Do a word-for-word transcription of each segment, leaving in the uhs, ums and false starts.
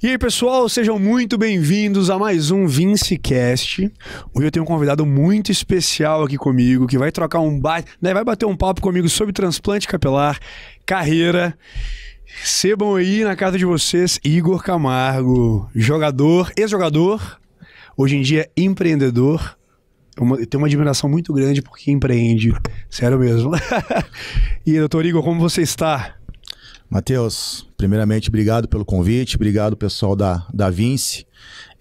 E aí, pessoal, sejam muito bem-vindos a mais um VinciCast. Hoje eu tenho um convidado muito especial aqui comigo, que vai trocar um bate... Né, vai bater um papo comigo sobre transplante capilar, carreira. Recebam aí na casa de vocês Igor Camargo, jogador, ex-jogador, hoje em dia empreendedor. Eu tenho uma admiração muito grande por quem empreende, sério mesmo. E, doutor Igor, como você está? Matheus, primeiramente, obrigado pelo convite, obrigado pessoal da, da Vinci,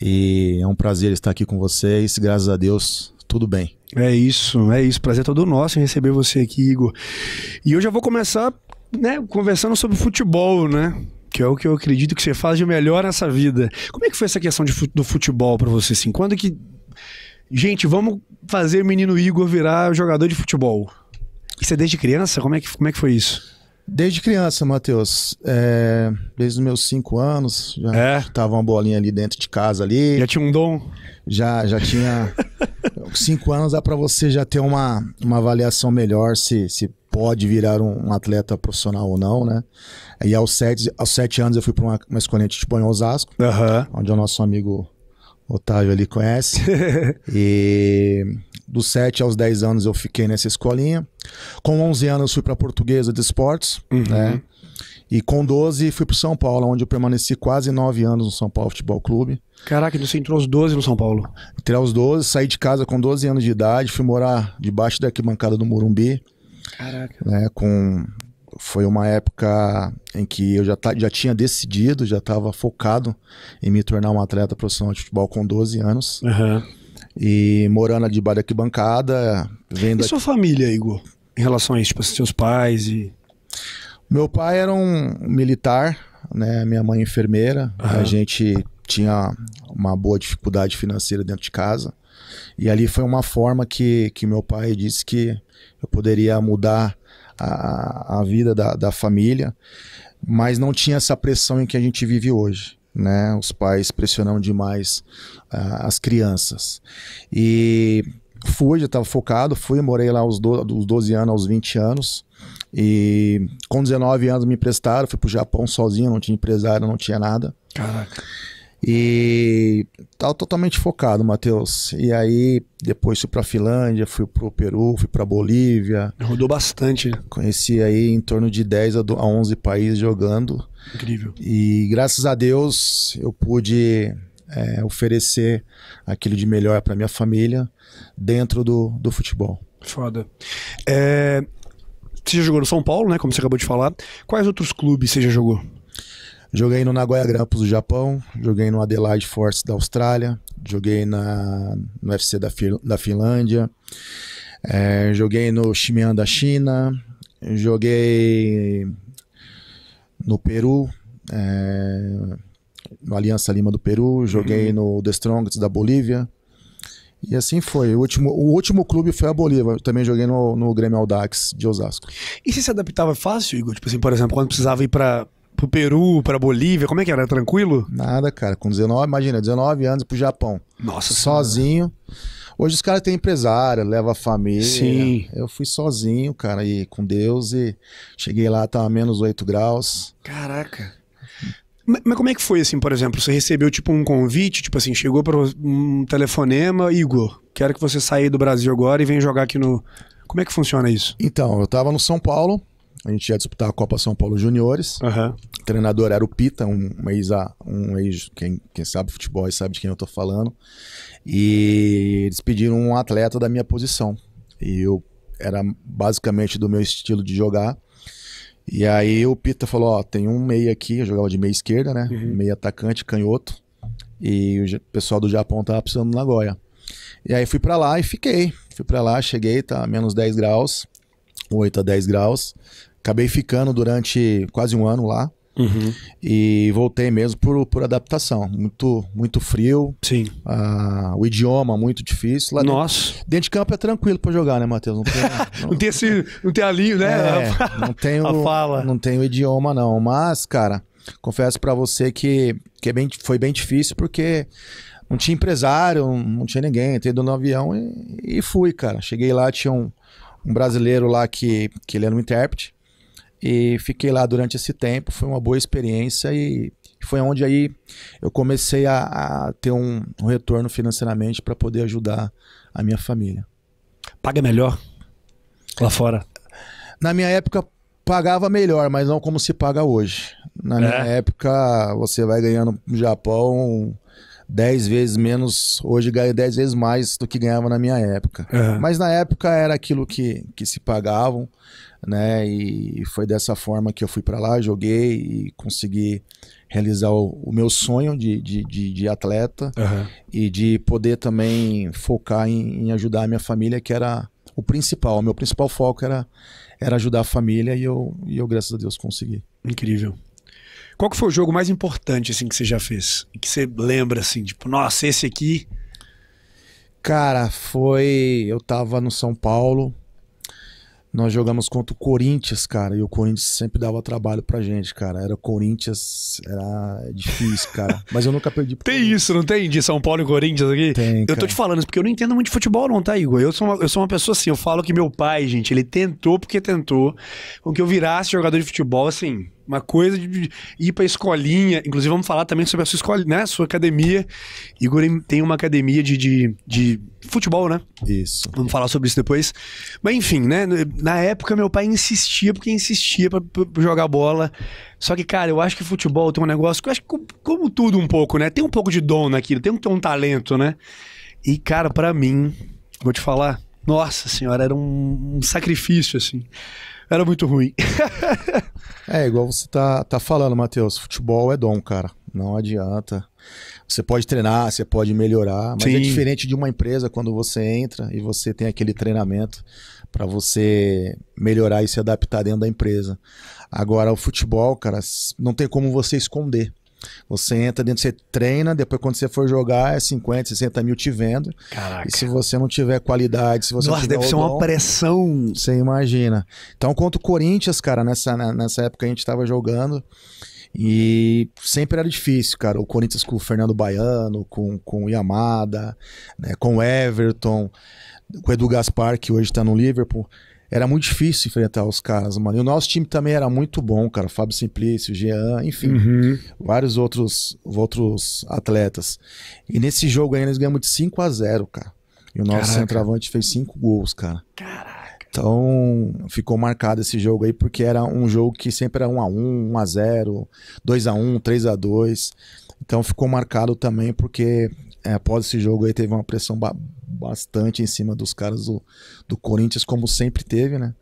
e é um prazer estar aqui com vocês, graças a Deus, tudo bem. É isso, é isso, prazer todo nosso em receber você aqui, Igor. E eu já vou começar, né, conversando sobre futebol, né, que é o que eu acredito que você faz de melhor nessa vida. Como é que foi essa questão de, do futebol pra você, assim, quando que... Gente, vamos fazer o menino Igor virar jogador de futebol? Isso é desde criança? Como é que, como é que foi isso? Desde criança, Matheus, é, desde os meus cinco anos, já é. tava uma bolinha ali dentro de casa ali. Já tinha um dom? Já, já tinha. Cinco anos dá para você já ter uma, uma avaliação melhor se, se pode virar um, um atleta profissional ou não, né? E aos sete, aos sete anos eu fui para uma, uma escolinha de futebol em Osasco, uhum. onde é o nosso amigo Otávio ali conhece. E dos sete aos dez anos eu fiquei nessa escolinha. Com onze anos eu fui para a Portuguesa de Esportes, uhum. né? E com doze fui para São Paulo, onde eu permaneci quase nove anos no São Paulo Futebol Clube. Caraca, você entrou aos doze no São Paulo? Entrei aos doze, saí de casa com doze anos de idade, fui morar debaixo da arquibancada do Morumbi. Caraca. Né? Com... Foi uma época em que eu já, tá, já tinha decidido, já estava focado em me tornar um atleta profissional de futebol com doze anos. Uhum. E morando debaixo da arquibancada, vendo... E sua família, Igor? Em relação a isso, tipo, seus pais e... Meu pai era um militar, né? Minha mãe enfermeira. Uhum. A gente tinha uma boa dificuldade financeira dentro de casa. E ali foi uma forma que, que meu pai disse que eu poderia mudar A, a vida da, da família, mas não tinha essa pressão em que a gente vive hoje, né? Os pais pressionam demais uh, as crianças. E fui, já estava focado, fui, morei lá aos do, dos doze anos aos vinte anos, e com dezenove anos me emprestaram, fui pro Japão sozinho, não tinha empresário, não tinha nada. Caraca. E estava totalmente focado, Matheus. E aí, depois fui para a Finlândia, fui para o Peru, fui para a Bolívia. Rodou bastante. Conheci aí em torno de dez a onze países jogando. Incrível. E graças a Deus eu pude é, oferecer aquilo de melhor para minha família dentro do, do futebol. Foda. É, você já jogou no São Paulo, né? Como você acabou de falar. Quais outros clubes você já jogou? Joguei no Nagoya Grampos do Japão, joguei no Adelaide Force da Austrália, joguei na, no F C da, da Finlândia, é, joguei no Chimian da China, joguei no Peru, é, no Aliança Lima do Peru, joguei no The Strongs da Bolívia. E assim foi. O último, o último clube foi a Bolívia. Eu também joguei no, no Grêmio Aldax de Osasco. E você se adaptava fácil, Igor? Tipo assim, por exemplo, quando precisava ir para... Pro Peru, pra Bolívia, como é que era? Tranquilo? Nada, cara. Com dezenove, imagina, dezenove anos pro Japão. Nossa. Sozinho. Senhora. Hoje os caras têm empresário, leva a família. Sim. Eu fui sozinho, cara, e com Deus, e cheguei lá, tava menos oito graus. Caraca. Mas, mas como é que foi, assim, por exemplo? Você recebeu, tipo, um convite, tipo assim, chegou pra um telefonema, Igor, quero que você saia do Brasil agora e venha jogar aqui no... Como é que funciona isso? Então, eu tava no São Paulo. A gente ia disputar a Copa São Paulo Juniores. Uhum. O treinador era o Pita, um, um ex... Um ex quem, quem sabe futebol sabe de quem eu tô falando. E eles pediram um atleta da minha posição. E eu era basicamente do meu estilo de jogar. E aí o Pita falou, ó, tem um meia aqui, eu jogava de meia esquerda, né? Uhum. Meia atacante, canhoto. E o pessoal do Japão tava precisando do Nagoya. E aí fui pra lá e fiquei. Fui pra lá, cheguei, tá menos dez graus. oito a dez graus. Acabei ficando durante quase um ano lá. Uhum. E voltei mesmo por, por adaptação. Muito, muito frio. Sim. Uh, o idioma muito difícil. Lá Nossa. Dentro, dentro de campo é tranquilo pra jogar, né, Matheus? Não tem, não, não tem, esse, não tem alinho, né? É, não tem o, a fala. Não tem o idioma, não. Mas, cara, confesso pra você que, que é bem, foi bem difícil porque... Não tinha empresário, não tinha ninguém. Entrei no avião e, e fui, cara. Cheguei lá, tinha um, um brasileiro lá que, que ele era um intérprete. E fiquei lá durante esse tempo, foi uma boa experiência e, E foi onde aí eu comecei a, a ter um, um retorno financeiramente para poder ajudar a minha família. Paga melhor lá fora? Na minha época pagava melhor, mas não como se paga hoje. Na minha é. época você vai ganhando no Japão dez vezes menos, hoje ganho dez vezes mais do que ganhava na minha época. Uhum. Mas na época era aquilo que, que se pagavam, né? E foi dessa forma que eu fui para lá, joguei e consegui realizar o, o meu sonho de, de, de, de atleta. Uhum. E de poder também focar em, em ajudar a minha família, que era o principal. O meu principal foco era, era ajudar a família e eu, e eu, graças a Deus, consegui. Incrível. Qual que foi o jogo mais importante assim que você já fez? Que você lembra assim, tipo, nossa, esse aqui... Cara, foi... Eu tava no São Paulo, nós jogamos contra o Corinthians, cara, e o Corinthians sempre dava trabalho pra gente, cara. Era o Corinthians, era difícil, cara. Mas eu nunca perdi pro Corinthians. Tem isso, não tem? De São Paulo e Corinthians aqui? Tem, cara. Eu tô te falando isso porque eu não entendo muito de futebol não, tá, Igor? Eu sou uma, eu sou uma pessoa assim, eu falo que meu pai, gente, ele tentou porque tentou com que eu virasse jogador de futebol, assim... Uma coisa de ir pra escolinha. Inclusive, vamos falar também sobre a sua escola, né? Sua academia. Igor tem uma academia de, de, de futebol, né? Isso. Vamos falar sobre isso depois. Mas enfim, né? Na época, meu pai insistia porque insistia pra, pra jogar bola. Só que, cara, eu acho que futebol tem um negócio que eu acho que, como tudo um pouco, né? Tem um pouco de dom naquilo, tem um, tem um talento, né? E, cara, pra mim, vou te falar, nossa senhora, era um, um sacrifício, assim. Era muito ruim. É, igual você tá, tá falando, Matheus. Futebol é dom, cara. Não adianta. Você pode treinar, você pode melhorar. Mas sim, é diferente de uma empresa quando você entra e você tem aquele treinamento para você melhorar e se adaptar dentro da empresa. Agora, o futebol, cara, não tem como você esconder. Você entra dentro, você treina, depois quando você for jogar é cinquenta, sessenta mil te vendo. Caraca. E se você não tiver qualidade, se você... Nossa, não tiver... Deve ser uma pressão. Você imagina. Então contra o Corinthians, cara, nessa, nessa época a gente tava jogando e sempre era difícil, cara. O Corinthians com o Fernando Baiano, com, com o Yamada, né, com o Everton, com o Edu Gaspar, que hoje tá no Liverpool. Era muito difícil enfrentar os caras, mano. E o nosso time também era muito bom, cara. Fábio Simplício, Jean, enfim. Uhum. Vários outros, outros atletas. E nesse jogo aí nós ganhamos de cinco a zero, cara. E o nosso... Caraca. Centroavante fez cinco gols, cara. Caraca. Então ficou marcado esse jogo aí, porque era um jogo que sempre era um a um, um a zero, dois a um, três a dois. Então ficou marcado também porque... É, após esse jogo aí teve uma pressão ba bastante em cima dos caras do, do Corinthians, como sempre teve, né?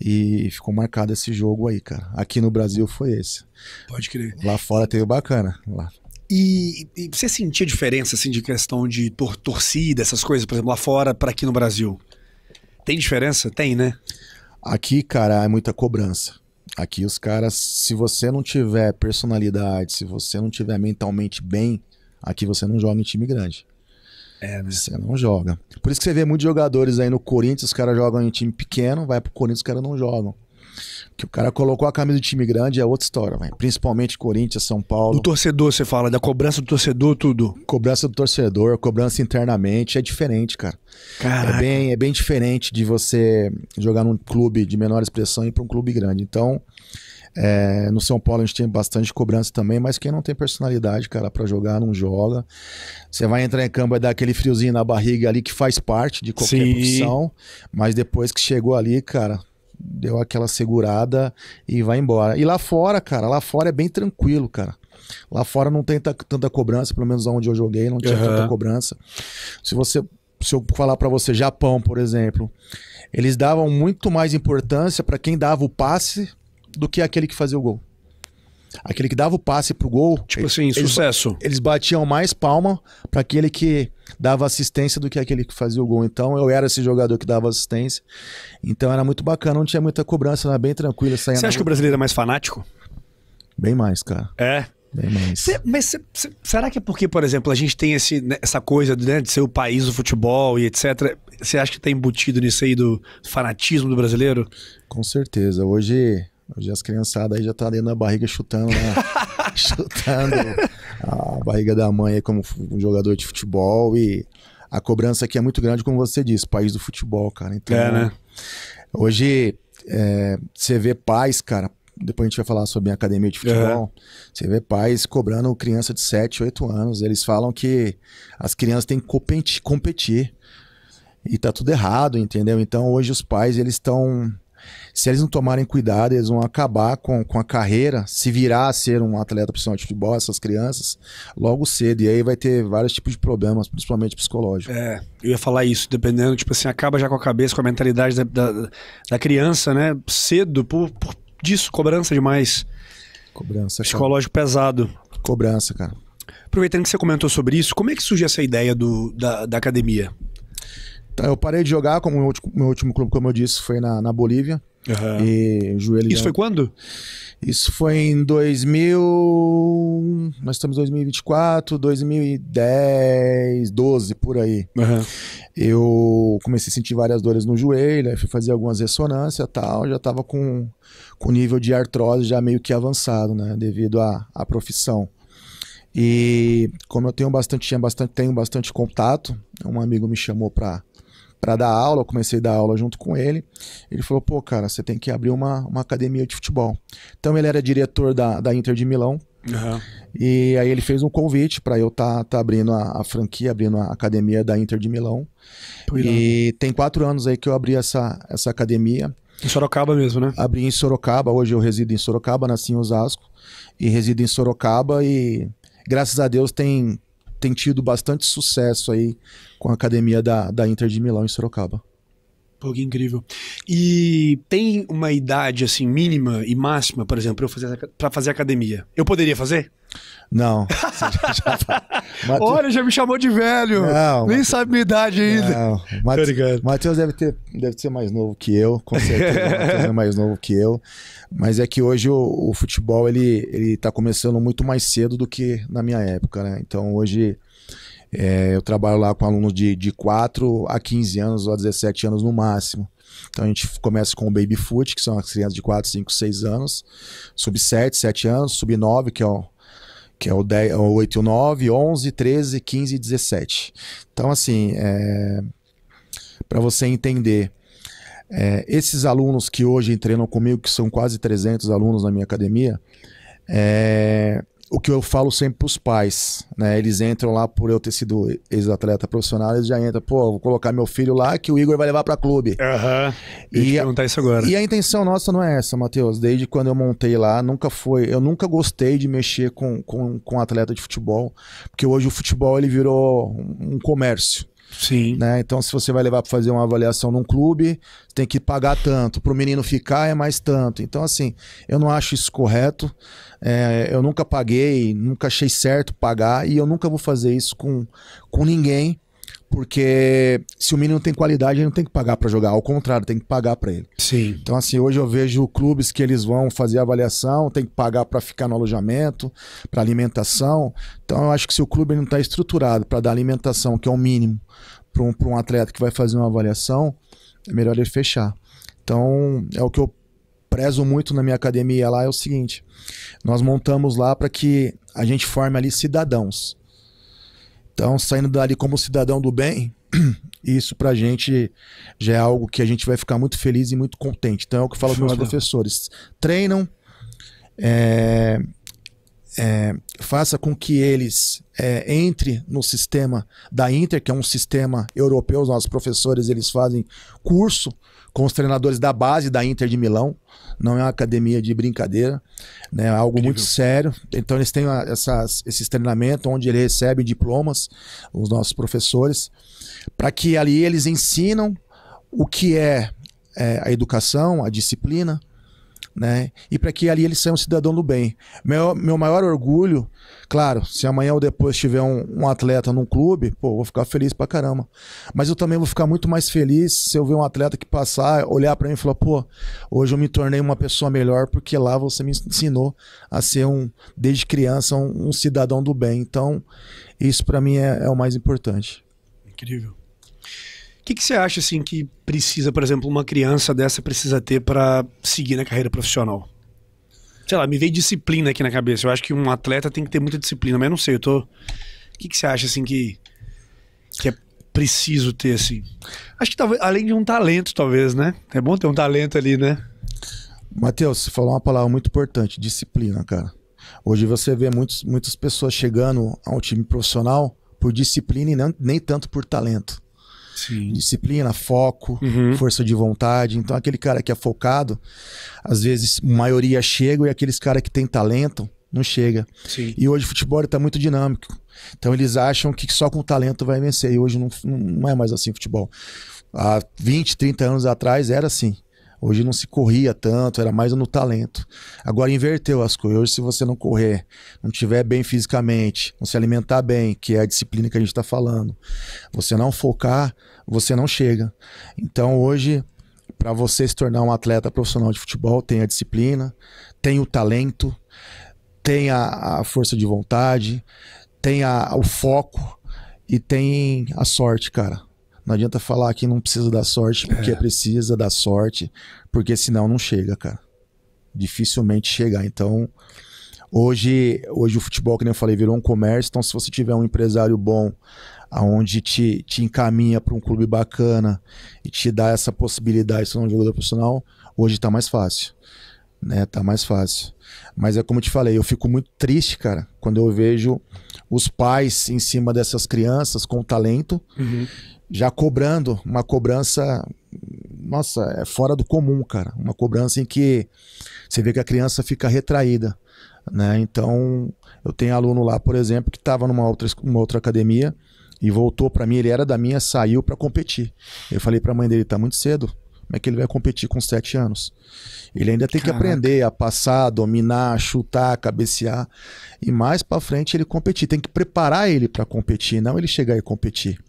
E ficou marcado esse jogo aí, cara. Aqui no Brasil foi esse. Pode crer. Lá fora teve bacana. Lá. E, e você sentia diferença, assim, de questão de tor torcida, essas coisas, por exemplo, lá fora para aqui no Brasil? Tem diferença? Tem, né? Aqui, cara, é muita cobrança. Aqui os caras, se você não tiver personalidade, se você não tiver mentalmente bem, aqui você não joga em time grande. É, né? Você não joga. Por isso que você vê muitos jogadores aí no Corinthians, os caras jogam em time pequeno, vai pro Corinthians, os caras não jogam. Porque o cara colocou a camisa de time grande, é outra história, véio. Principalmente Corinthians, São Paulo. Do torcedor você fala, da cobrança do torcedor, tudo? Cobrança do torcedor, cobrança internamente, é diferente, cara. Caraca. É bem, é bem diferente de você jogar num clube de menor expressão e ir pra um clube grande. Então... É, no São Paulo a gente tem bastante cobrança também, mas quem não tem personalidade, cara, pra jogar, não joga. Você vai entrar em campo e dar aquele friozinho na barriga ali que faz parte de qualquer... Sim. Profissão, mas depois que chegou ali, cara, deu aquela segurada e vai embora. E lá fora, cara, lá fora é bem tranquilo, cara. Lá fora não tem tanta cobrança, pelo menos onde eu joguei não tinha... Uhum. Tanta cobrança. Se você... Se eu falar pra você, Japão, por exemplo, eles davam muito mais importância pra quem dava o passe do que aquele que fazia o gol. Aquele que dava o passe pro gol... Tipo assim, eles, sucesso. Eles batiam mais palma para aquele que dava assistência do que aquele que fazia o gol. Então eu era esse jogador que dava assistência. Então era muito bacana, não tinha muita cobrança, era bem tranquilo. Você acha que o brasileiro é mais fanático? Bem mais, cara. É? Bem mais. Cê, mas cê, cê, será que é porque, por exemplo, a gente tem esse, né, essa coisa, né, de ser o país do futebol e etcétera? Você acha que tá embutido nisso aí do fanatismo do brasileiro? Com certeza. Hoje... Hoje as criançadas aí já tá dentro da barriga chutando, né? Chutando a barriga da mãe aí como um jogador de futebol, e a cobrança aqui é muito grande, como você disse, país do futebol, cara. Então, é, né? Hoje é, você vê pais, cara, depois a gente vai falar sobre a academia de futebol, é. Você vê pais cobrando criança de sete, oito anos, eles falam que as crianças têm que competir e tá tudo errado, entendeu? Então hoje os pais, eles estão, se eles não tomarem cuidado, eles vão acabar com, com a carreira, se virar a ser um atleta profissional de futebol, essas crianças, logo cedo. E aí vai ter vários tipos de problemas, principalmente psicológicos. É, eu ia falar isso, dependendo, tipo assim, acaba já com a cabeça, com a mentalidade da, da, da criança, né? Cedo, por, por disso, cobrança demais. Cobrança, cara. Psicológico pesado. Cobrança, cara. Aproveitando que você comentou sobre isso, como é que surgiu essa ideia do, da, da academia? Então, eu parei de jogar, como meu último, meu último clube, como eu disse, foi na, na Bolívia. Uhum. E joelho. Isso já... foi quando? Isso foi em dois mil. Nós estamos em dois mil e vinte e quatro, dois mil e dez, doze, por aí. Uhum. Eu comecei a sentir várias dores no joelho, aí fui fazer algumas ressonâncias e tal. Já estava com o nível de artrose já meio que avançado, né? Devido à, à profissão. E como eu tenho bastante, tinha bastante, tenho bastante contato, um amigo me chamou para para dar aula, eu comecei a dar aula junto com ele. Ele falou, pô, cara, você tem que abrir uma, uma academia de futebol. Então ele era diretor da, da Inter de Milão. Uhum. E aí ele fez um convite para eu estar tá, tá abrindo a, a franquia, abrindo a academia da Inter de Milão. Pois e não. Tem quatro anos aí que eu abri essa, essa academia. Em Sorocaba mesmo, né? Abri em Sorocaba, hoje eu resido em Sorocaba, nasci em Osasco. E resido em Sorocaba e, graças a Deus, tem... tem tido bastante sucesso aí com a academia da, da Inter de Milão em Sorocaba. Pô, que incrível. E tem uma idade assim mínima e máxima, por exemplo, para fazer academia? Eu poderia fazer? Não. Você já, já tá... Mate... Olha, já me chamou de velho. Não, nem Mate... sabe minha idade ainda. Mate... Matheus deve ter, deve ser mais novo que eu, com certeza. Matheus é mais novo que eu. Mas é que hoje o, o futebol ele, ele tá começando muito mais cedo do que na minha época, né? Então hoje é, eu trabalho lá com alunos de, de quatro a quinze anos ou a dezessete anos no máximo. Então a gente começa com o baby foot, que são as crianças de quatro, cinco, seis anos, sub sete, sete anos, sub nove, que é o que é o dez, oito, nove, onze, treze, quinze e dezessete. Então, assim, é... para você entender, é... esses alunos que hoje treinam comigo, que são quase trezentos alunos na minha academia, é... o que eu falo sempre para os pais, né? Eles entram lá por eu ter sido ex-atleta profissional, eles já entram, pô, vou colocar meu filho lá que o Igor vai levar para clube. Aham, uhum. E perguntar isso agora. E a intenção nossa não é essa, Matheus. Desde quando eu montei lá, nunca foi, eu nunca gostei de mexer com, com, com atleta de futebol, porque hoje o futebol ele virou um comércio. Sim. Né? Então, se você vai levar para fazer uma avaliação num clube, tem que pagar tanto. Para o menino ficar é mais tanto. Então, assim, eu não acho isso correto. É, eu nunca paguei, nunca achei certo pagar e eu nunca vou fazer isso com, com ninguém. Porque se o menino tem qualidade, ele não tem que pagar para jogar. Ao contrário, tem que pagar para ele. Sim. Então, assim, hoje eu vejo clubes que eles vão fazer avaliação, tem que pagar para ficar no alojamento, para alimentação. Então, eu acho que se o clube não está estruturado para dar alimentação, que é o mínimo, para um, para um atleta que vai fazer uma avaliação, é melhor ele fechar. Então, é o que eu prezo muito na minha academia lá, é o seguinte. Nós montamos lá para que a gente forme ali cidadãos. Então, saindo dali como cidadão do bem, isso pra gente já é algo que a gente vai ficar muito feliz e muito contente. Então, é o que eu falo para os meus professores. Treinam, é, é, faça com que eles é, entrem no sistema da Inter, que é um sistema europeu. Os nossos professores eles fazem curso com os treinadores da base da Inter de Milão. Não é uma academia de brincadeira, né? É algo incrível, muito sério. Então eles têm essas, esses treinamentos onde eles recebem diplomas, os nossos professores, para que ali eles ensinam o que é, é a educação, a disciplina, né? E para que ali eles sejam um cidadão do bem. Meu, meu maior orgulho, claro, se amanhã ou depois tiver um, um atleta num clube, pô, vou ficar feliz pra caramba. Mas eu também vou ficar muito mais feliz se eu ver um atleta que passar, olhar pra mim e falar, pô, hoje eu me tornei uma pessoa melhor porque lá você me ensinou a ser um, desde criança, um, um cidadão do bem. Então, isso pra mim é, é o mais importante. Incrível. O que, que você acha assim, que precisa, por exemplo, uma criança dessa precisa ter para seguir na carreira profissional? Sei lá, me veio disciplina aqui na cabeça. Eu acho que um atleta tem que ter muita disciplina, mas eu não sei, eu tô... O que, que você acha assim, que, que é preciso ter? Assim? Acho que talvez, além de um talento, talvez, né? É bom ter um talento ali, né? Matheus, você falou uma palavra muito importante, disciplina, cara. Hoje você vê muitos, muitas pessoas chegando a um time profissional por disciplina e não, nem tanto por talento. Sim. Disciplina, foco, uhum. força de vontade. Então aquele cara que é focado, às vezes a maioria chega, e aqueles caras que tem talento não chega. Sim. E hoje o futebol está muito dinâmico. Então eles acham que só com talento vai vencer. E hoje não, não é mais assim o futebol. Há vinte, trinta anos atrás era assim. Hoje não se corria tanto, era mais no talento. Agora inverteu as coisas. Hoje, se você não correr, não estiver bem fisicamente, não se alimentar bem, que é a disciplina que a gente está falando, você não focar, você não chega. Então hoje, para você se tornar um atleta profissional de futebol, tem a disciplina, tem o talento, tem a, a força de vontade, tem a, o foco e tem a sorte, cara. Não adianta falar que não precisa da sorte, porque é. precisa da sorte, porque senão não chega, cara. Dificilmente chegar. Então, hoje, hoje o futebol, que nem eu falei, virou um comércio. Então, se você tiver um empresário bom, aonde te, te encaminha para um clube bacana e te dá essa possibilidade de ser um jogador profissional, hoje tá mais fácil. Né? Tá mais fácil. Mas é como eu te falei, eu fico muito triste, cara, quando eu vejo os pais em cima dessas crianças com talento, uhum. já cobrando uma cobrança, nossa, é fora do comum, cara. Uma cobrança em que você vê que a criança fica retraída, né? Então, eu tenho aluno lá, por exemplo, que estava numa outra, uma outra academia e voltou para mim, ele era da minha, saiu para competir. Eu falei para a mãe dele, tá muito cedo, como é que ele vai competir com sete anos? Ele ainda tem Caraca. que aprender a passar, dominar, chutar, cabecear e mais para frente ele competir. Tem que preparar ele para competir, não ele chegar e competir.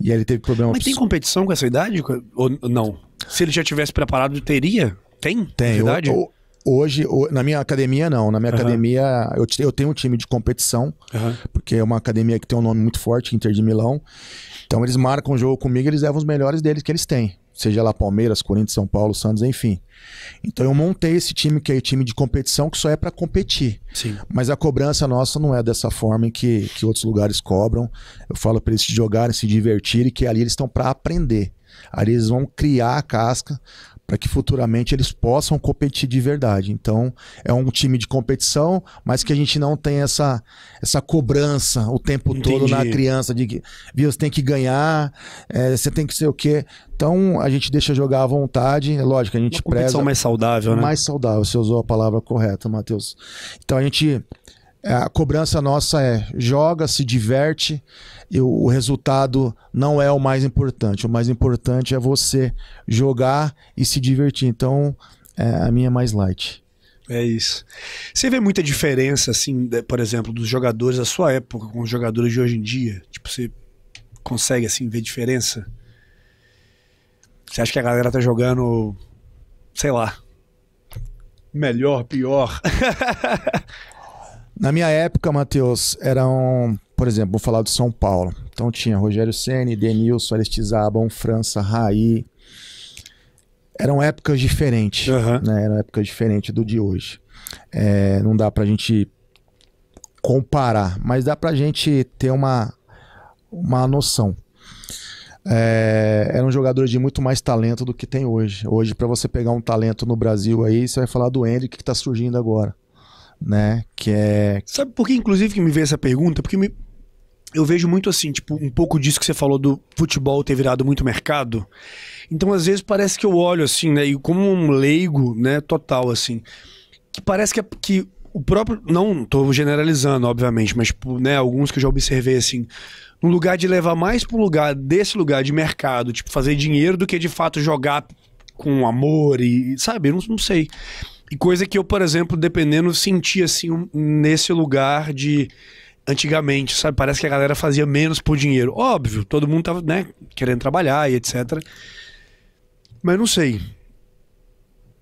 E aí ele teve problema... Mas tem competição com essa idade? Ou não? Se ele já tivesse preparado, teria? Tem? Tem. Idade? Eu, hoje, na minha academia, não. Na minha uhum. academia, eu, eu tenho um time de competição, uhum. porque é uma academia que tem um nome muito forte, Inter de Milão. Então eles marcam o jogo comigo, eles levam os melhores deles que eles têm. Seja lá Palmeiras, Corinthians, São Paulo, Santos, enfim. Então eu montei esse time, que é o time de competição, que só é para competir. Sim. Mas a cobrança nossa não é dessa forma em que, que outros lugares cobram. Eu falo para eles se jogarem, se divertirem, que ali eles estão para aprender. Ali eles vão criar a casca para que futuramente eles possam competir de verdade. Então é um time de competição, mas que a gente não tem essa, essa cobrança o tempo Entendi. todo na criança de que você tem que ganhar, é, você tem que ser o quê. Então a gente deixa jogar à vontade, é lógico, a gente preza... Uma competição mais saudável, né? Mais saudável, você usou a palavra correta, Matheus. Então a gente... A cobrança nossa é joga, se diverte, e o resultado não é o mais importante. O mais importante é você jogar e se divertir. Então, é, a minha é mais light. É isso. Você vê muita diferença, assim, de, por exemplo, dos jogadores da sua época com os jogadores de hoje em dia? Tipo, você consegue, assim, ver diferença? Você acha que a galera tá jogando, sei lá, melhor, pior? Na minha época, Matheus, eram, por exemplo, vou falar do São Paulo. Então tinha Rogério Ceni, Denilson, Aristizábal, França, Raí. Eram épocas diferentes, uhum. né? Eram épocas diferentes do de hoje. É, não dá pra gente comparar, mas dá pra gente ter uma, uma noção. É, eram jogadores de muito mais talento do que tem hoje. Hoje, pra você pegar um talento no Brasil aí, você vai falar do Henrique, que tá surgindo agora. Né, que é... Sabe por que, inclusive, que me veio essa pergunta? Porque me... eu vejo muito assim, tipo, um pouco disso que você falou do futebol ter virado muito mercado. Então, às vezes, parece que eu olho assim, né, e como um leigo, né, total, assim, que parece que, é, que o próprio... Não tô generalizando, obviamente, mas, tipo, né, alguns que eu já observei, assim, no lugar de levar mais pro lugar, desse lugar de mercado, tipo, fazer dinheiro do que, de fato, jogar com amor e, sabe, eu não, não sei... E coisa que eu, por exemplo, dependendo, sentia assim, um, nesse lugar de antigamente, sabe? Parece que a galera fazia menos por dinheiro. Óbvio, todo mundo tava, né, querendo trabalhar e etcétera. Mas não sei.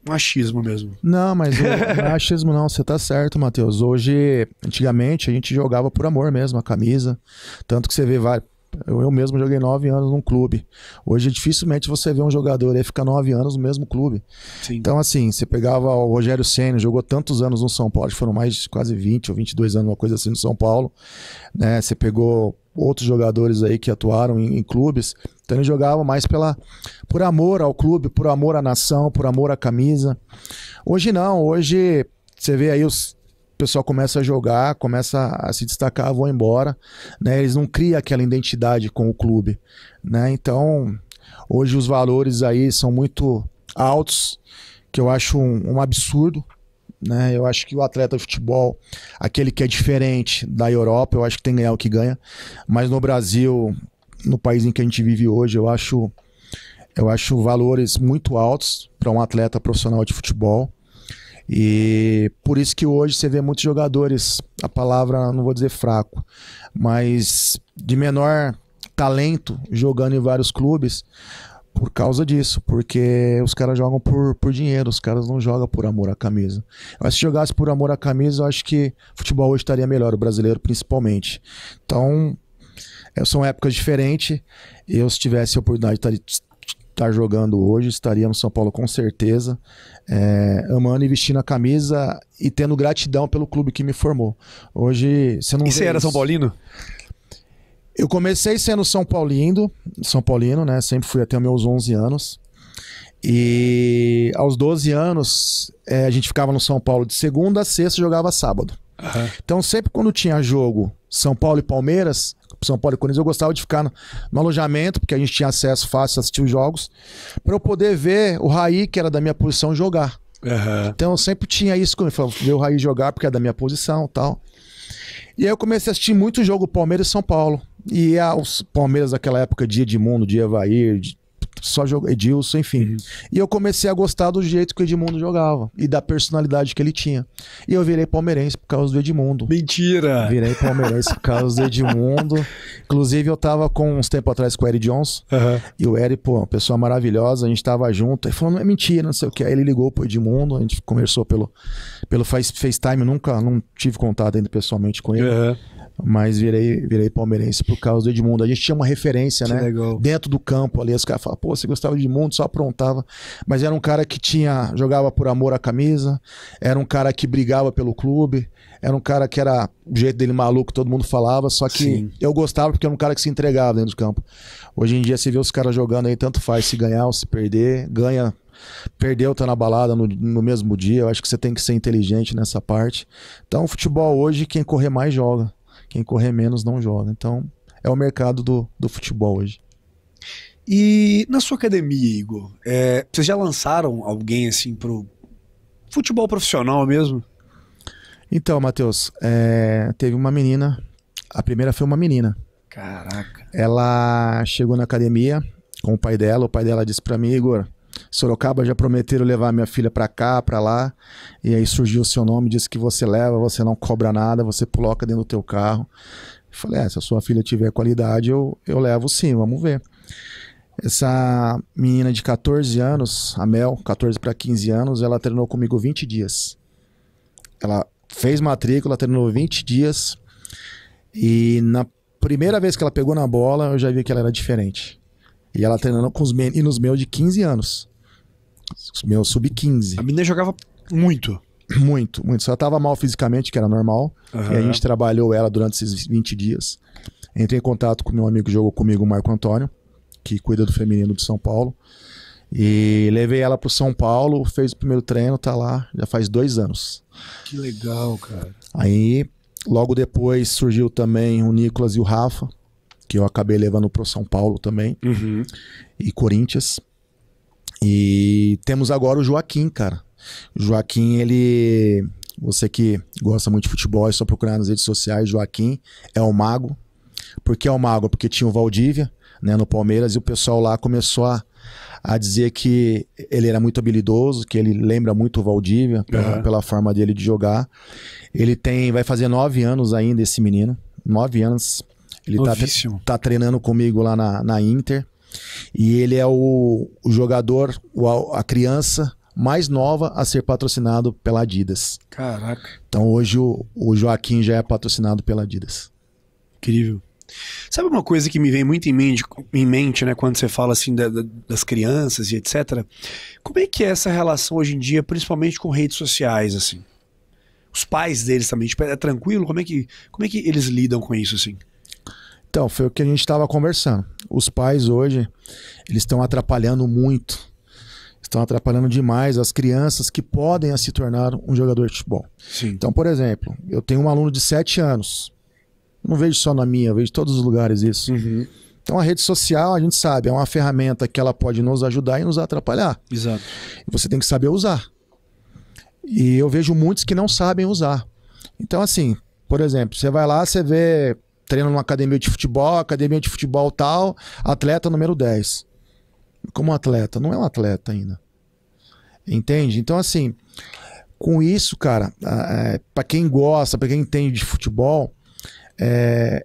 Machismo mesmo. Não, mas não é machismo não, você tá certo, Matheus. Hoje, antigamente, a gente jogava por amor mesmo, a camisa. Tanto que você vê vários... Eu, eu mesmo joguei nove anos num clube. Hoje dificilmente você vê um jogador aí ficar nove anos no mesmo clube. Sim. Então assim, você pegava o Rogério Ceni, jogou tantos anos no São Paulo, foram mais de quase vinte ou vinte e dois anos, uma coisa assim, no São Paulo, né? Você pegou outros jogadores aí que atuaram em, em clubes, então ele jogava mais pela, por amor ao clube, por amor à nação, por amor à camisa. Hoje não, hoje você vê aí os... o pessoal começa a jogar, começa a se destacar, vão embora, né? Eles não criam aquela identidade com o clube, né? Então, hoje os valores aí são muito altos, que eu acho um, um absurdo, né? Eu acho que o atleta de futebol, aquele que é diferente da Europa, eu acho que tem que ganhar o que ganha, mas no Brasil, no país em que a gente vive hoje, eu acho, eu acho valores muito altos para um atleta profissional de futebol. E por isso que hoje você vê muitos jogadores, a palavra não vou dizer fraco, mas de menor talento jogando em vários clubes por causa disso, porque os caras jogam por, por dinheiro, os caras não jogam por amor à camisa. Mas se jogasse por amor à camisa, eu acho que o futebol hoje estaria melhor, o brasileiro principalmente. Então, são épocas diferentes. Eu, se tivesse a oportunidade de estar... estar jogando hoje, estaria no São Paulo com certeza, é, amando e vestindo a camisa e tendo gratidão pelo clube que me formou. Hoje, você não... E você era São Paulino? Eu comecei sendo São Paulino, São Paulino, né? Sempre fui até meus onze anos. E aos doze anos, é, a gente ficava no São Paulo de segunda a sexta, jogava sábado. Uhum. Então, sempre quando tinha jogo São Paulo e Palmeiras, São Paulo e Corinthians, eu gostava de ficar no, no alojamento, porque a gente tinha acesso fácil a assistir os jogos, para eu poder ver o Raí, que era da minha posição, jogar. Uhum. Então eu sempre tinha isso comigo, falava, ver o Raí jogar, porque é da minha posição e tal. E aí eu comecei a assistir muito jogo Palmeiras e São Paulo. E a, os Palmeiras daquela época, de Edmundo, de Evair, de, só jogo, Edilson, enfim. Uhum. E eu comecei a gostar do jeito que o Edmundo jogava e da personalidade que ele tinha. E eu virei palmeirense por causa do Edmundo. Mentira! Virei palmeirense por causa do Edmundo. Inclusive, eu tava com uns tempos atrás com o Eri Johnson. Uhum. E o Eri, pô, uma pessoa maravilhosa, a gente tava junto. Ele falou, não é mentira, não sei o que. Aí ele ligou pro Edmundo, a gente conversou pelo, pelo FaceTime. Nunca, não tive contato ainda pessoalmente com ele. Uhum. Mas virei, virei palmeirense por causa do Edmundo. A gente tinha uma referência, que né? Legal. Dentro do campo ali, os caras falavam, pô, você gostava de Edmundo, só aprontava. Mas era um cara que tinha, jogava por amor à camisa, era um cara que brigava pelo clube, era um cara que era o jeito dele maluco, todo mundo falava, só que Sim. eu gostava porque era um cara que se entregava dentro do campo. Hoje em dia você vê os caras jogando aí, tanto faz se ganhar ou se perder, ganha... Perdeu, tá na balada no, no mesmo dia. Eu acho que você tem que ser inteligente nessa parte. Então, futebol hoje, quem correr mais joga. Quem correr menos não joga. Então, é o mercado do, do futebol hoje. E na sua academia, Igor, é, vocês já lançaram alguém assim pro futebol profissional mesmo? Então, Matheus, é, teve uma menina. A primeira foi uma menina. Caraca. Ela chegou na academia com o pai dela. O pai dela disse pra mim, Igor, Sorocaba já prometeram levar minha filha pra cá, pra lá, e aí surgiu o seu nome, disse que você leva, você não cobra nada, você coloca dentro do teu carro. Eu falei, é, se a sua filha tiver qualidade, eu, eu levo sim, vamos ver. Essa menina de quatorze anos, a Mel, quatorze para quinze anos, ela treinou comigo vinte dias. Ela fez matrícula, treinou vinte dias, e na primeira vez que ela pegou na bola, eu já vi que ela era diferente. E ela treinando com os meninos meus de quinze anos. Os meus sub quinze. A menina jogava muito. Muito, muito. Só tava mal fisicamente, que era normal. Uhum. E a gente trabalhou ela durante esses vinte dias. Entrei em contato com meu amigo que jogou comigo, o Marco Antônio, que cuida do feminino de São Paulo. E levei ela pro São Paulo, fez o primeiro treino, tá lá, já faz dois anos. Que legal, cara. Aí, logo depois, surgiu também o Nicolas e o Rafa, que eu acabei levando pro São Paulo também. Uhum. E Corinthians. E temos agora o Joaquim, cara. O Joaquim, ele... Você que gosta muito de futebol, é só procurar nas redes sociais. Joaquim é o mago. Por que é o mago? Porque tinha o Valdívia, né, no Palmeiras, e o pessoal lá começou a, a dizer que ele era muito habilidoso, que ele lembra muito o Valdívia, uhum, pela, pela forma dele de jogar. Ele tem... Vai fazer nove anos ainda, esse menino. Nove anos... Ele tá, tá treinando comigo lá na, na Inter. E ele é o, o jogador, o, a criança mais nova a ser patrocinado pela Adidas. Caraca. Então hoje o, o Joaquim já é patrocinado pela Adidas. Incrível. Sabe uma coisa que me vem muito em mente, em mente né, quando você fala assim da, da, das crianças e etcétera? Como é que é essa relação hoje em dia, principalmente com redes sociais, assim? Os pais deles também, tipo, é tranquilo? Como é que, como é que eles lidam com isso, assim? Então, foi o que a gente estava conversando. Os pais hoje, eles estão atrapalhando muito. Estão atrapalhando demais as crianças que podem se tornar um jogador de futebol. Sim. Então, por exemplo, eu tenho um aluno de sete anos. Não vejo só na minha, eu vejo em todos os lugares isso. Uhum. Então a rede social, a gente sabe, é uma ferramenta que ela pode nos ajudar e nos atrapalhar. Exato. E você tem que saber usar. E eu vejo muitos que não sabem usar. Então assim, por exemplo, você vai lá, você vê treino numa academia de futebol, academia de futebol tal, atleta número dez. Como um atleta, não é um atleta ainda. Entende? Então assim, com isso, cara, é, para quem gosta, para quem entende de futebol, É,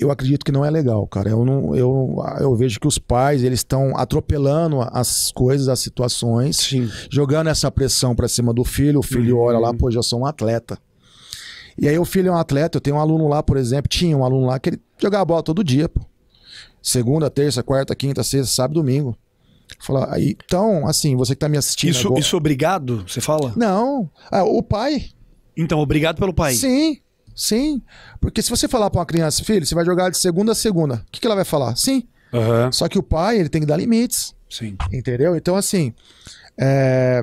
eu acredito que não é legal, cara. Eu, não, eu, eu vejo que os pais eles estão atropelando as coisas, as situações, Sim. jogando essa pressão pra cima do filho. O filho uhum. olha lá, pô, já sou um atleta. E aí o filho é um atleta. Eu tenho um aluno lá, por exemplo, tinha um aluno lá que ele jogava bola todo dia, pô. Segunda, terça, quarta, quinta, sexta, sábado, domingo. Fala, aí, então, assim, você que tá me assistindo Isso, agora... isso obrigado, você fala? Não, ah, o pai. Então, obrigado pelo pai. Sim. Sim, porque se você falar para uma criança, filho, você vai jogar de segunda a segunda, o que, que ela vai falar? Sim. Uhum. Só que o pai, ele tem que dar limites. Sim. Entendeu? Então, assim, é...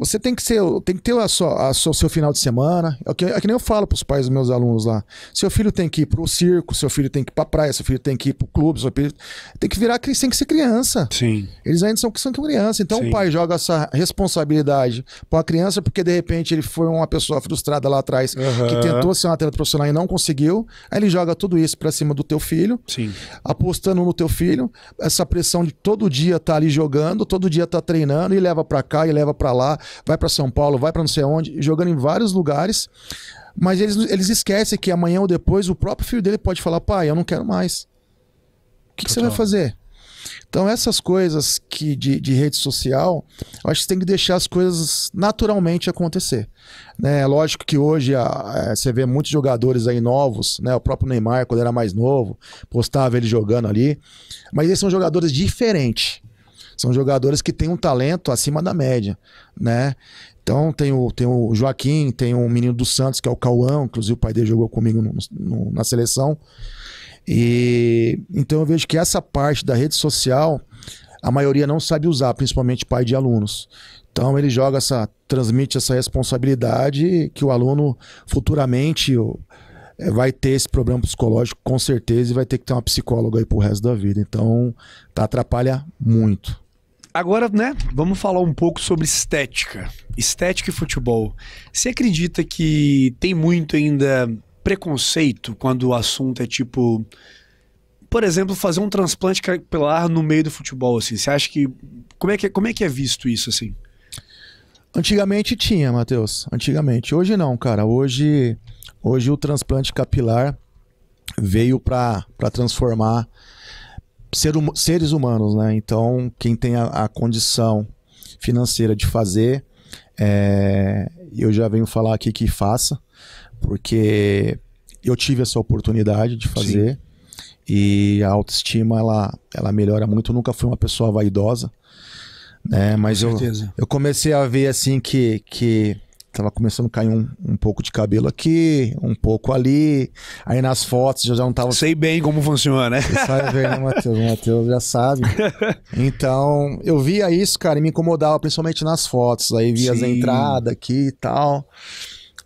você tem que, ser, tem que ter o seu final de semana. É que, é que nem eu falo para os pais dos meus alunos lá. Seu filho tem que ir para o circo, seu filho tem que ir para a praia, seu filho tem que ir para o clube, seu filho tem que virar, tem que ser criança. Sim. Eles ainda são, são crianças. Então Sim. o pai joga essa responsabilidade para a criança porque de repente ele foi uma pessoa frustrada lá atrás uhum. que tentou ser um atleta profissional e não conseguiu. Aí ele joga tudo isso para cima do teu filho, Sim. apostando no teu filho. Essa pressão de todo dia tá ali jogando, todo dia tá treinando e leva para cá e leva para lá. Vai para São Paulo, vai para não sei onde, jogando em vários lugares, mas eles, eles esquecem que amanhã ou depois o próprio filho dele pode falar, pai, eu não quero mais. O que, que você vai fazer? Então essas coisas que de, de rede social, eu acho que você tem que deixar as coisas naturalmente acontecer. Né? Lógico que hoje a, a, você vê muitos jogadores aí novos, né? O próprio Neymar, quando era mais novo, postava ele jogando ali, mas eles são jogadores diferentes. São jogadores que têm um talento acima da média, né? Então tem o, tem o Joaquim, tem um menino do Santos, que é o Cauã, inclusive o pai dele jogou comigo no, no, na seleção. E então eu vejo que essa parte da rede social, a maioria não sabe usar, principalmente pai de alunos. Então ele joga essa, transmite essa responsabilidade que o aluno futuramente vai ter esse problema psicológico, com certeza, e vai ter que ter uma psicóloga aí pro resto da vida. Então tá, atrapalha muito. Agora, né, vamos falar um pouco sobre estética. Estética e futebol. Você acredita que tem muito ainda preconceito quando o assunto é tipo... Por exemplo, fazer um transplante capilar no meio do futebol, assim. Você acha que... Como é que, como é que é visto isso, assim? Antigamente tinha, Matheus. Antigamente. Hoje não, cara. Hoje, hoje o transplante capilar veio para para transformar... Ser hum, seres humanos, né? Então, quem tem a, a condição financeira de fazer, é, eu já venho falar aqui que faça, porque eu tive essa oportunidade de fazer. Sim. E a autoestima ela, ela melhora muito. Eu nunca fui uma pessoa vaidosa, né? Mas eu, eu comecei a ver assim que, que tava começando a cair um, um pouco de cabelo aqui, um pouco ali. Aí nas fotos já não tava... Sei bem como funciona, né? Você sabe bem, né, Matheus? O Matheus já sabe. Então, eu via isso, cara, e me incomodava, principalmente nas fotos. Aí via Sim. as entradas aqui e tal.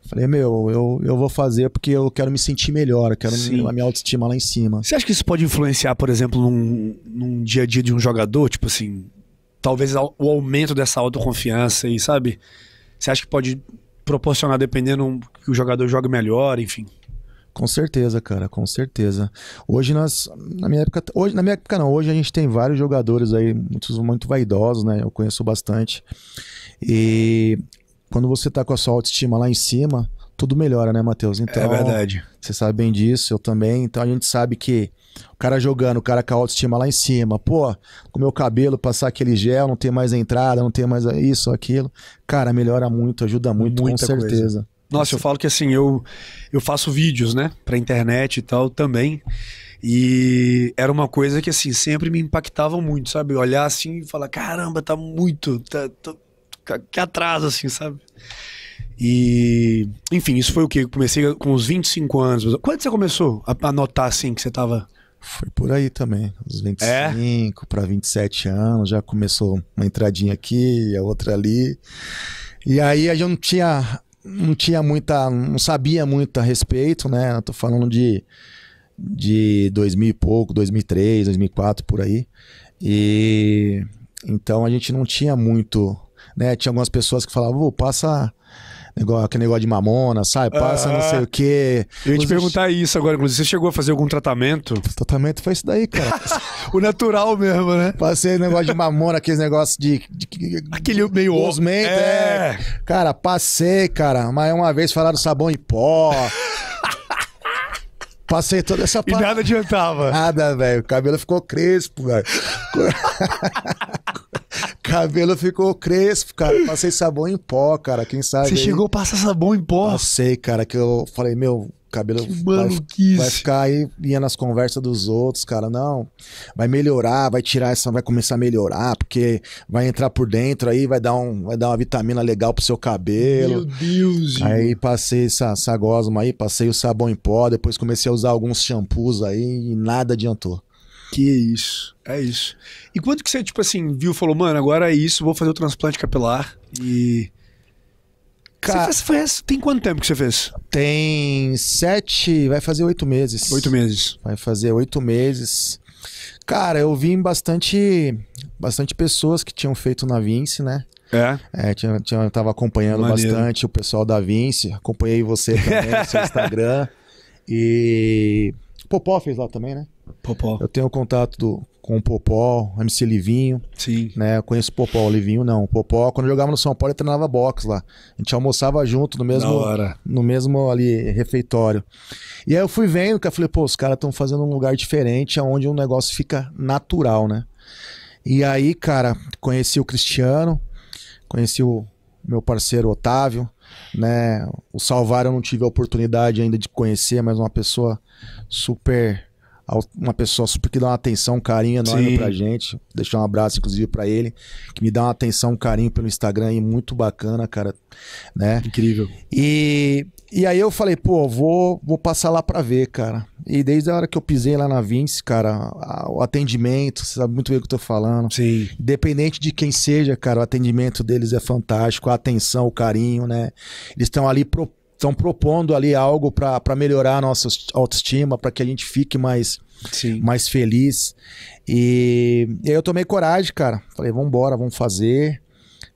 Falei, meu, eu, eu vou fazer porque eu quero me sentir melhor, eu quero Sim. a minha autoestima lá em cima. Você acha que isso pode influenciar, por exemplo, num, num dia a dia de um jogador? Tipo assim, talvez o aumento dessa autoconfiança e, sabe... Você acha que pode proporcionar, dependendo que o jogador jogue melhor, enfim? Com certeza, cara, com certeza. Hoje nós, na minha época, hoje, na minha época não, hoje a gente tem vários jogadores aí, muitos muito vaidosos, né? Eu conheço bastante. E quando você tá com a sua autoestima lá em cima, tudo melhora, né, Matheus? Então, é verdade. Você sabe bem disso, eu também. Então a gente sabe que o cara jogando, o cara com a autoestima lá em cima, pô, com o meu cabelo, passar aquele gel, não ter mais entrada, não ter mais isso, aquilo. Cara, melhora muito, ajuda muito, Muita com certeza. Coisa. Nossa, eu falo que assim, eu, eu faço vídeos, né, pra internet e tal também. E era uma coisa que, assim, sempre me impactava muito, sabe? Olhar assim e falar, caramba, tá muito... Tá, tô, que atraso, assim, sabe? E... Enfim, isso foi o quê? Eu comecei com uns vinte e cinco anos. Quando você começou a notar, assim, que você tava... Foi por aí também, uns vinte e cinco é? para vinte e sete anos, já começou uma entradinha aqui, a outra ali. E aí a gente não tinha, não tinha muita, não sabia muito a respeito, né? Eu tô falando de, de dois mil e pouco, dois mil e três, dois mil e quatro, por aí. E então a gente não tinha muito, né? Tinha algumas pessoas que falavam, oh, passa... Negócio, aquele negócio de mamona, sai, passa, ah, não sei o quê. Eu ia te perguntar isso agora, inclusive. Você chegou a fazer algum tratamento? O tratamento foi isso daí, cara. O natural mesmo, né? Passei negócio de mamona, aqueles negócios de, de... Aquele meio... Os mentes, é. é. Cara, passei, cara. Mas uma vez falaram sabão em pó... Passei toda essa parte. E nada adiantava. Nada, velho. O cabelo ficou crespo, velho. Cabelo ficou crespo, cara. Passei sabão em pó, cara. Quem sabe. Você aí... chegou a passar sabão em pó? Passei, cara. Que eu falei, meu, cabelo que vai, vai ficar aí. Ia nas conversas dos outros, cara. Não. Vai melhorar, vai tirar essa. Vai começar a melhorar, porque vai entrar por dentro aí, vai dar, um, vai dar uma vitamina legal pro seu cabelo. Meu Deus. Aí meu. Passei essa, essa gosma aí, passei o sabão em pó. Depois comecei a usar alguns shampoos aí e nada adiantou. Que isso, é isso. E quando que você, tipo assim, viu e falou, mano, agora é isso, vou fazer o transplante capilar e... Cara, você fez, tem quanto tempo que você fez? Tem sete, vai fazer oito meses. Oito meses. Vai fazer oito meses. Cara, eu vi bastante, bastante pessoas que tinham feito na Vinci, né? É? É, tinha, tinha, eu tava acompanhando Maneiro. bastante o pessoal da Vinci, acompanhei você também no seu Instagram e... Popó fez lá também, né? Popó. Eu tenho contato do, com o Popó, M C Livinho. Sim. Né? Eu conheço o Popó, o Livinho não. O Popó, quando eu jogava no São Paulo, ele treinava boxe lá. A gente almoçava junto no mesmo, no mesmo ali, refeitório. E aí eu fui vendo, que eu falei, pô, os caras estão fazendo um lugar diferente, onde o negócio fica natural, né? E aí, cara, conheci o Cristiano, conheci o meu parceiro Otávio, né? O Salvar eu não tive a oportunidade ainda de conhecer, mas uma pessoa super... Uma pessoa super que dá uma atenção, um carinho enorme Sim. pra gente. Deixar um abraço, inclusive, pra ele. Que me dá uma atenção, um carinho pelo Instagram aí, muito bacana, cara. Né? Incrível. E, e aí eu falei, pô, vou, vou passar lá pra ver, cara. E desde a hora que eu pisei lá na Vinci, cara, o atendimento, você sabe muito bem o que eu tô falando. Sim. Independente de quem seja, cara, o atendimento deles é fantástico, a atenção, o carinho, né? Eles estão ali propondo. Estão propondo ali algo para melhorar a nossa autoestima, para que a gente fique mais, mais feliz. E, e aí eu tomei coragem, cara. Falei, vamos embora, vamos fazer.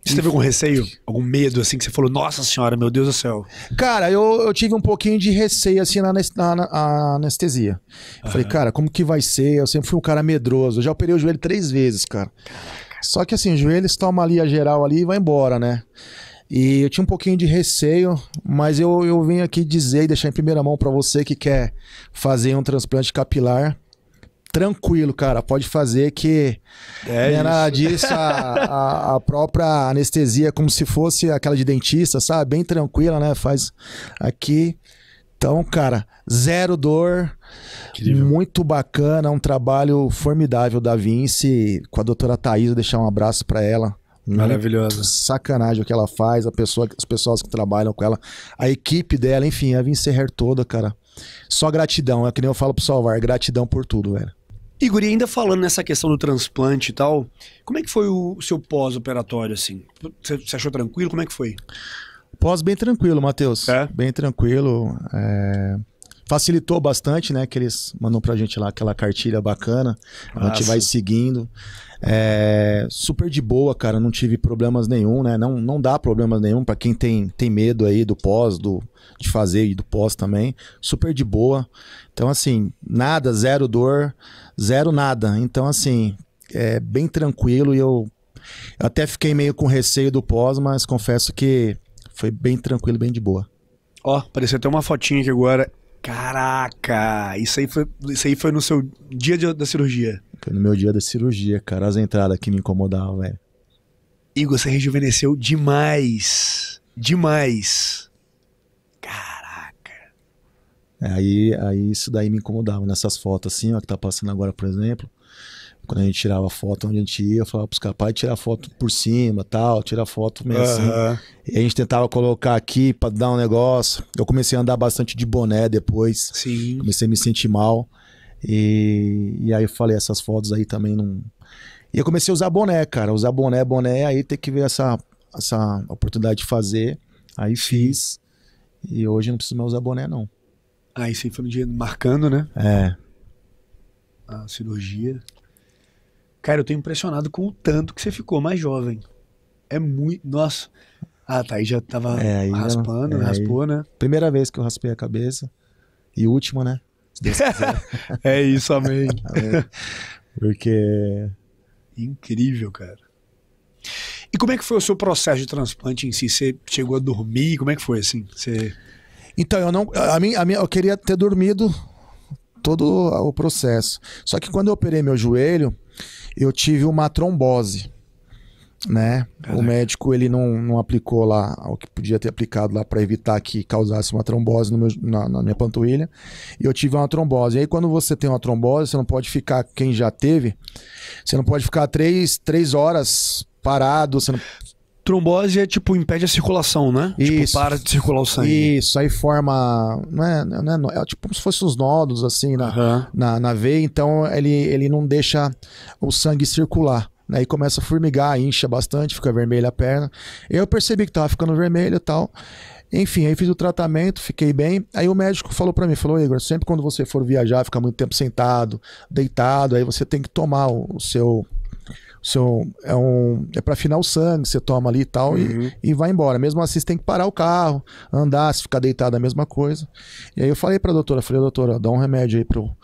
Você e teve algum receio? Algum medo, assim, que você falou, nossa senhora, meu Deus do céu. Cara, eu, eu tive um pouquinho de receio, assim, na, na, na anestesia. Uhum. Falei, cara, como que vai ser? Eu sempre fui um cara medroso. Eu já operei o joelho três vezes, cara. Só que, assim, o joelho toma ali a geral ali e vai embora, né? E eu tinha um pouquinho de receio, mas eu, eu vim aqui dizer e deixar em primeira mão pra você que quer fazer um transplante capilar. Tranquilo, cara, pode fazer que é não é nada disso, a, a, a própria anestesia, como se fosse aquela de dentista, sabe? Bem tranquila, né? Faz aqui. Então, cara, zero dor, Incrível. muito bacana, um trabalho formidável da Vinci, com a doutora Thaís, vou deixar um abraço pra ela. Maravilhosa. Sacanagem o que ela faz, a pessoa, as pessoas que trabalham com ela, a equipe dela, enfim, a Vincerrer toda, cara. Só gratidão, é que nem eu falo pro Salvar, gratidão por tudo, velho. Igor, e ainda falando nessa questão do transplante e tal, como é que foi o seu pós-operatório, assim? Você achou tranquilo? Como é que foi? Pós bem tranquilo, Matheus. É? Bem tranquilo, é... Facilitou bastante, né? Que eles mandam pra gente lá aquela cartilha bacana. Nossa. A gente vai seguindo. É, super de boa, cara. Não tive problemas nenhum, né? Não, não dá problemas nenhum pra quem tem, tem medo aí do pós, do, de fazer e do pós também. Super de boa. Então, assim, nada, zero dor, zero nada. Então, assim, é bem tranquilo e eu, eu até fiquei meio com receio do pós, mas confesso que foi bem tranquilo, bem de boa. Ó, apareceu até uma fotinha aqui agora. Caraca, isso aí, foi, isso aí foi no seu dia de, da cirurgia? Foi no meu dia da cirurgia, cara. As entradas que me incomodavam, velho. Igor, você rejuvenesceu demais. Demais. Caraca. Aí, aí isso daí me incomodava. Nessas fotos assim, ó, que tá passando agora, por exemplo, quando a gente tirava foto onde a gente ia, eu falava pros capazes de tirar foto por cima, tal, tirar foto meio uhum. assim. E a gente tentava colocar aqui pra dar um negócio. Eu comecei a andar bastante de boné depois. Sim. Comecei a me sentir mal. E, e aí eu falei, essas fotos aí também não... E eu comecei a usar boné, cara. Usar boné, boné, aí tem que ver essa, essa oportunidade de fazer. Aí fiz. E hoje eu não preciso mais usar boné, não. Aí você foi um dia marcando, né? É. A cirurgia. Cara, eu tô impressionado com o tanto que você ficou mais jovem. É muito... Nossa. Ah, tá. Aí já tava é, aí raspando, é, raspou, aí... né? Primeira vez que eu raspei a cabeça. E última, né? Se Deus quiser. É isso, amém. Amém. Porque... Incrível, cara. E como é que foi o seu processo de transplante em si? Você chegou a dormir? Como é que foi, assim? Você... Então, eu não... A mim, a mim, eu queria ter dormido todo o processo. Só que quando eu operei meu joelho, eu tive uma trombose, né? Caraca. O médico, ele não, não aplicou lá o que podia ter aplicado lá para evitar que causasse uma trombose no meu, na, na minha panturrilha. E eu tive uma trombose. E aí, quando você tem uma trombose, você não pode ficar... Quem já teve, você não pode ficar três, três horas parado, você não... Trombose é tipo, impede a circulação, né? Isso. Tipo, para de circular o sangue. Isso, aí forma... Não é, não é, é tipo como se fossem os nódulos, assim, na, uhum. na, na veia. Então, ele, ele não deixa o sangue circular. Aí começa a formigar, incha bastante, fica vermelha a perna. Eu percebi que tava ficando vermelho e tal. Enfim, aí fiz o tratamento, fiquei bem. Aí o médico falou pra mim, falou, Igor, sempre quando você for viajar, fica muito tempo sentado, deitado, aí você tem que tomar o, o seu... So, é um, é para afinar o sangue, você toma ali e tal, uhum. e, e vai embora. Mesmo assim, você tem que parar o carro, andar, se ficar deitado é a mesma coisa. E aí eu falei pra doutora, falei, doutora, dá um remédio aí pra eu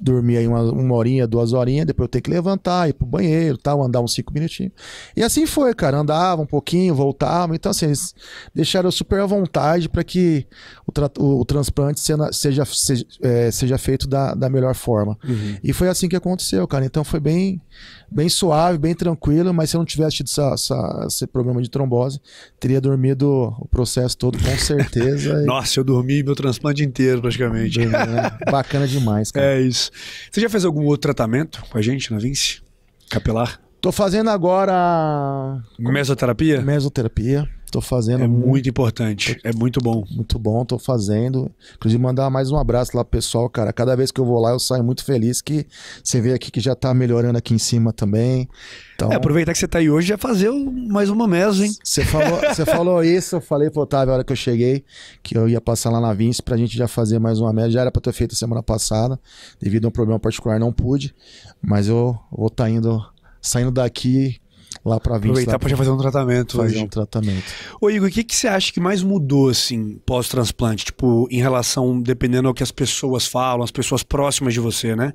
dormir aí uma, uma horinha, duas horinhas, depois eu tenho que levantar, ir pro banheiro, tal, andar uns cinco minutinhos. E assim foi, cara, andava um pouquinho, voltava, então assim, eles deixaram eu super à vontade para que o, tra o, o transplante seja, seja, seja, é, seja feito da, da melhor forma. Uhum. E foi assim que aconteceu, cara, então foi bem, bem suave, bem tranquilo, mas se eu não tivesse tido essa, essa, esse problema de trombose, teria dormido o processo todo, com certeza. E... Nossa, eu dormi meu transplante inteiro, praticamente. Bem, né? Bacana demais, cara. É, isso. Você já fez algum outro tratamento com a gente na Vinci? Capilar? Tô fazendo agora... Mesoterapia? Mesoterapia. Tô fazendo... É muito, muito... importante. Tô... É muito bom. Muito bom, tô fazendo. Inclusive, mandar mais um abraço lá pro pessoal, cara. Cada vez que eu vou lá, eu saio muito feliz que você vê aqui que já tá melhorando aqui em cima também. Então... É, aproveitar que você tá aí hoje já fazer mais uma meso, hein? Você falou, falou isso, eu falei pro Otávio a hora que eu cheguei, que eu ia passar lá na Vinci pra gente já fazer mais uma meso. Já era pra ter feito semana passada, devido a um problema particular não pude, mas eu vou tá indo, saindo daqui lá pra Vinci. Aproveitar pra já fazer um tratamento. Fazer hoje. um tratamento. Ô Igor, o que, que você acha que mais mudou, assim, pós-transplante? Tipo, em relação, dependendo ao que as pessoas falam, as pessoas próximas de você, né?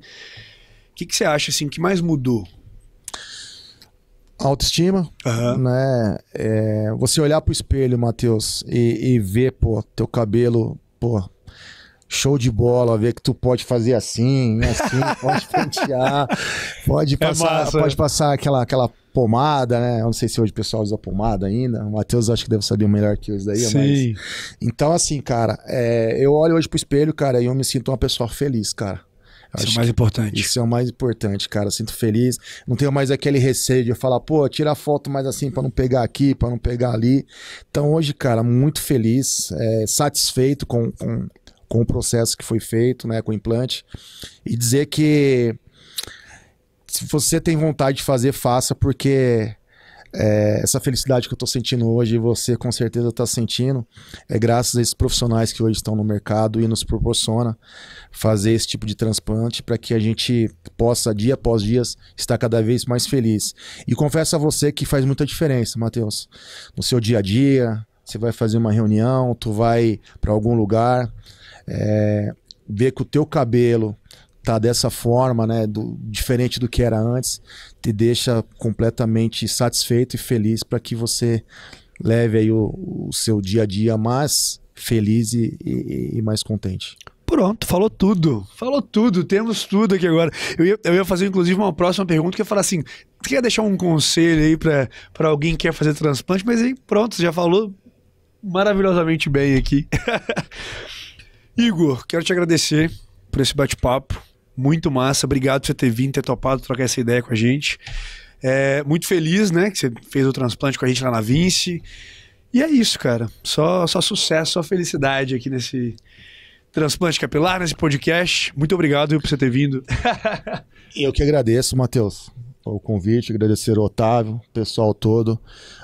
O que, que você acha, assim, que mais mudou? Autoestima, uhum. né? É, você olhar pro espelho, Matheus, e, e ver, pô, teu cabelo, pô, show de bola, ver que tu pode fazer assim, assim, pode pentear, pode passar, é massa, pode passar aquela, aquela pomada, né? Eu não sei se hoje o pessoal usa pomada ainda, o Matheus acho que deve saber melhor que eu isso daí. Sim. Mas... Então assim, cara, é... eu olho hoje pro espelho, cara, e eu me sinto uma pessoa feliz, cara. Isso acho é o mais importante. Isso é o mais importante, cara. Eu sinto feliz. Não tenho mais aquele receio de eu falar, pô, tira a foto mais assim pra não pegar aqui, pra não pegar ali. Então hoje, cara, muito feliz, é... satisfeito com... com... com o processo que foi feito, né, com o implante, e dizer que se você tem vontade de fazer, faça, porque é, essa felicidade que eu tô sentindo hoje, e você com certeza tá sentindo, é graças a esses profissionais que hoje estão no mercado e nos proporciona fazer esse tipo de transplante para que a gente possa, dia após dia, estar cada vez mais feliz. E confesso a você que faz muita diferença, Matheus, no seu dia a dia, você vai fazer uma reunião, tu vai para algum lugar... É, ver que o teu cabelo tá dessa forma, né, do, diferente do que era antes, te deixa completamente satisfeito e feliz para que você leve aí o, o seu dia a dia mais feliz e, e, e mais contente. Pronto, falou tudo, falou tudo, temos tudo aqui agora. Eu ia, eu ia fazer inclusive uma próxima pergunta que ia falar assim, você quer deixar um conselho aí para alguém que quer fazer transplante, mas aí pronto, você já falou maravilhosamente bem aqui. Igor, quero te agradecer por esse bate-papo. Muito massa. Obrigado por você ter vindo, ter topado, trocar essa ideia com a gente. É, muito feliz, né, que você fez o transplante com a gente lá na Vinci. E é isso, cara. Só, só sucesso, só felicidade aqui nesse transplante capilar, nesse podcast. Muito obrigado, viu, por você ter vindo. Eu que agradeço, Matheus, o convite. Agradecer o Otávio, o pessoal todo,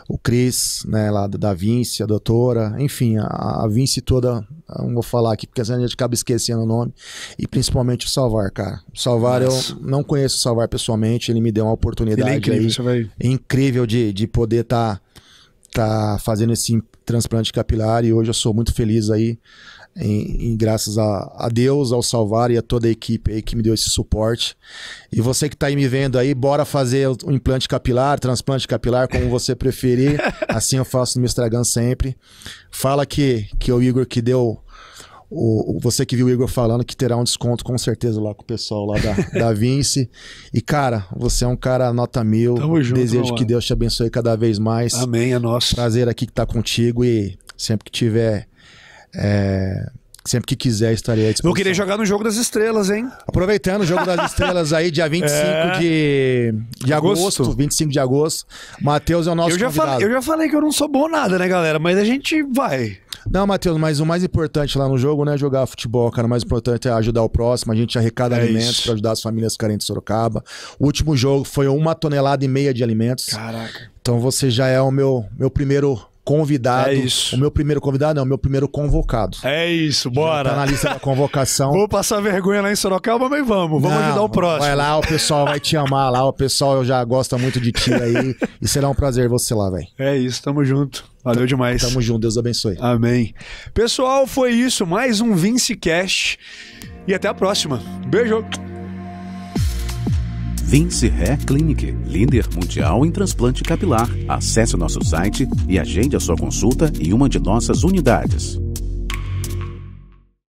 o Cris, né, lá da Vinci, a doutora, enfim, a, a Vinci toda. Não vou falar aqui, porque às vezes a gente acaba esquecendo o nome. E principalmente o Salvar, cara. O Salvar, nossa, eu não conheço o Salvar pessoalmente. Ele me deu uma oportunidade, ele é incrível, aí, você vai... incrível de, de poder estar tá, tá fazendo esse transplante capilar. E hoje eu sou muito feliz aí, em, em, graças a, a Deus, ao Salvar e a toda a equipe aí que me deu esse suporte. E você que está aí me vendo aí, bora fazer o implante capilar, transplante capilar, como você preferir. Assim eu faço no meu Instagram sempre. Fala que, que o Igor que deu... O, você que viu o Igor falando que terá um desconto com certeza lá com o pessoal lá da, da Vinci. E cara, você é um cara nota mil. Tamo junto, desejo que Deus te abençoe cada vez mais. Amém, é nosso. Prazer aqui que tá contigo e sempre que tiver... É... Sempre que quiser, estarei à disposição. Vou querer jogar no Jogo das Estrelas, hein? Aproveitando o Jogo das Estrelas aí, dia vinte e cinco é... de, de agosto. agosto. vinte e cinco de agosto. Matheus é o nosso eu já convidado. Falei, eu já falei que eu não sou bom nada, né, galera? Mas a gente vai. Não, Matheus, mas o mais importante lá no jogo não é jogar futebol, cara. O mais importante é ajudar o próximo. A gente arrecada é alimentos para ajudar as famílias carentes de Sorocaba. O último jogo foi uma tonelada e meia de alimentos. Caraca. Então você já é o meu, meu primeiro... convidado. É isso. O meu primeiro convidado, não, o meu primeiro convocado. É isso, bora. Tá na lista da convocação. Vou passar vergonha lá em Sorocaba, mas vamos. Vamos não, ajudar o próximo. Vai lá, o pessoal vai te amar lá. O pessoal já gosta muito de ti aí. E será um prazer você lá, velho. É isso, tamo junto. Valeu tamo, demais. Tamo junto, Deus abençoe. Amém. Pessoal, foi isso. Mais um VinciCast. E até a próxima. Beijo. Vinci Hair Clinic, líder mundial em transplante capilar. Acesse o nosso site e agende a sua consulta em uma de nossas unidades.